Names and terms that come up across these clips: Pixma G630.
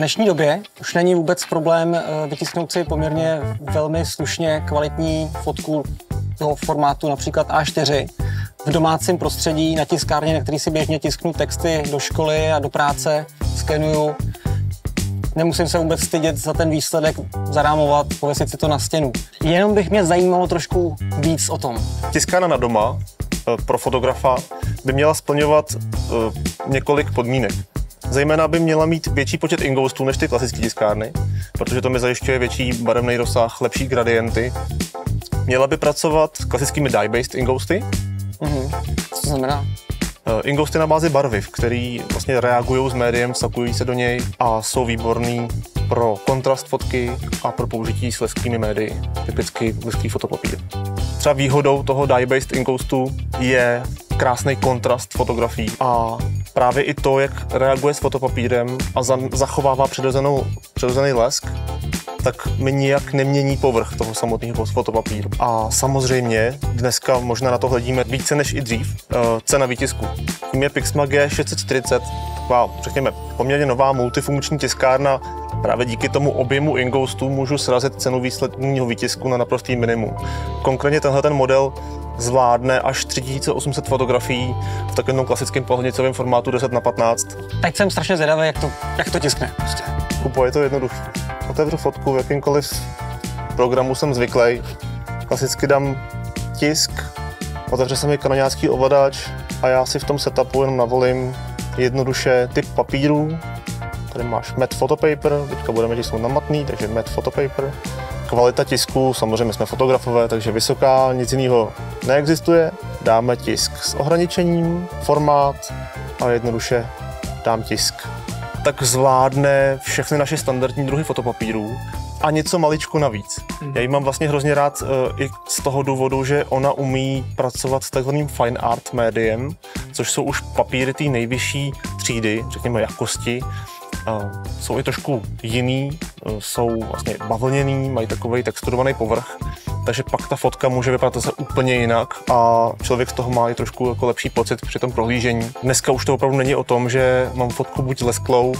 V dnešní době už není vůbec problém vytisknout si poměrně velmi slušně kvalitní fotku toho formátu například A4 v domácím prostředí na tiskárně, na který si běžně tisknu texty do školy a do práce, skenuju. Nemusím se vůbec stydět za ten výsledek, zarámovat, pověsit si to na stěnu. Jenom bych mě zajímalo trošku víc o tom. Tiskárna na doma pro fotografa by měla splňovat několik podmínek. Zejména by měla mít větší počet ingoustů než ty klasické tiskárny, protože to mi zajišťuje větší barevný rozsah, lepší gradienty. Měla by pracovat s klasickými dye-based ingousty. Co to znamená? Ingousty na bázi barviv, které vlastně reagují s médiem, vsakují se do něj a jsou výborný pro kontrast fotky a pro použití s leskými médii, typicky leský fotopapír. Třeba výhodou toho dye-based ingoustu je krásný kontrast fotografií a právě i to, jak reaguje s fotopapírem a zachovává přirozený lesk, tak mi nijak nemění povrch toho samotného fotopapíru. A samozřejmě dneska možná na to hledíme více než i dřív, cena výtisku. Tím je Pixma G630, taková, řekněme, poměrně nová multifunkční tiskárna. Právě díky tomu objemu ingoustů můžu srazit cenu výsledního výtisku na naprostý minimum. Konkrétně tenhle ten model zvládne až 3800 fotografií v takovém klasickém pohlednicovém formátu 10×15. Teď jsem strašně zvědavý, jak to tiskne. Kupuje to jednoduché. Otevřu fotku v jakýmkoliv programu, jsem zvyklý. Klasicky dám tisk, otevře se mi kanoňácký ovladač a já si v tom setupu jenom navolím jednoduše typ papíru. Tady máš matte photopaper, teďka budeme tisknout na matný, takže matte photopaper. Kvalita tisku, samozřejmě jsme fotografové, takže vysoká, nic jiného neexistuje. Dáme tisk s ohraničením, formát a jednoduše dám tisk. Tak zvládne všechny naše standardní druhy fotopapírů a něco maličko navíc. Já ji mám vlastně hrozně rád i z toho důvodu, že ona umí pracovat s takzvaným fine art médiem, což jsou už papíry té nejvyšší třídy, řekněme jakosti. Jsou i trošku jiný, jsou vlastně bavlněný, mají takový texturovaný povrch, takže pak ta fotka může vypadat zase úplně jinak a člověk z toho má i trošku jako lepší pocit při tom prohlížení. Dneska už to opravdu není o tom, že mám fotku buď lesklou,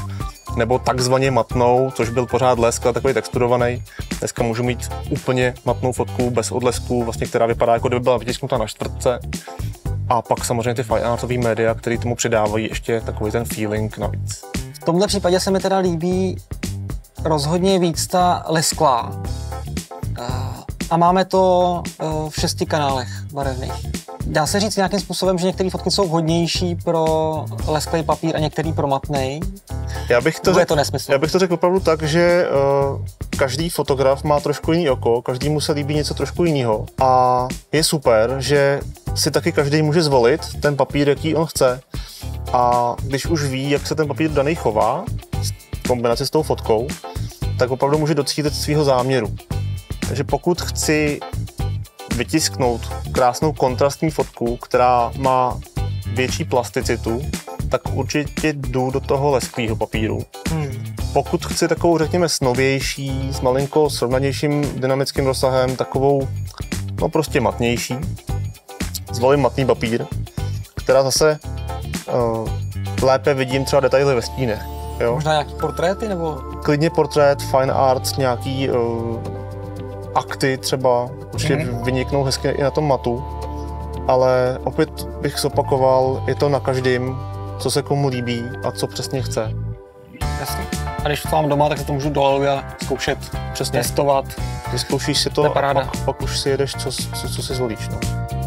nebo takzvaně matnou, což byl pořád lesk, ale takový texturovaný. Dneska můžu mít úplně matnou fotku bez odlesku, vlastně, která vypadá, jako kdyby byla vytisknutá na čtvrtce. A pak samozřejmě ty fine artové média, které tomu přidávají ještě takový ten feeling navíc. V tomhle případě se mi teda líbí rozhodně víc ta lesklá. A máme to v 6 kanálech barevných. Dá se říct nějakým způsobem, že některé fotky jsou hodnější pro lesklý papír a některý pro matnej? Já bych to řekl opravdu tak, že každý fotograf má trošku jiný oko, každému se líbí něco trošku jiného. A je super, že si taky každý může zvolit ten papír, jaký on chce. A když už ví, jak se ten papír daný chová, v kombinaci s tou fotkou, tak opravdu může docílit svého záměru. Takže pokud chci vytisknout krásnou kontrastní fotku, která má větší plasticitu, tak určitě jdu do toho lesklého papíru. Pokud chci takovou, řekněme, snovější, s malinko srovnanějším dynamickým rozsahem, takovou, no prostě matnější, zvolím matný papír, která zase lépe vidím třeba detaily ve stínech. Jo? Možná nějaký portréty nebo? Klidně portrét, fine art, nějaký akty třeba, určitě vyniknou hezky i na tom matu, ale opět bych zopakoval, je to na každém, co se komu líbí a co přesně chce. Jasně. A když to mám doma, tak se to můžu doladit a zkoušet, přesně. Testovat. Vyzkoušíš si to a pak už si jedeš, co si zvolíš. No.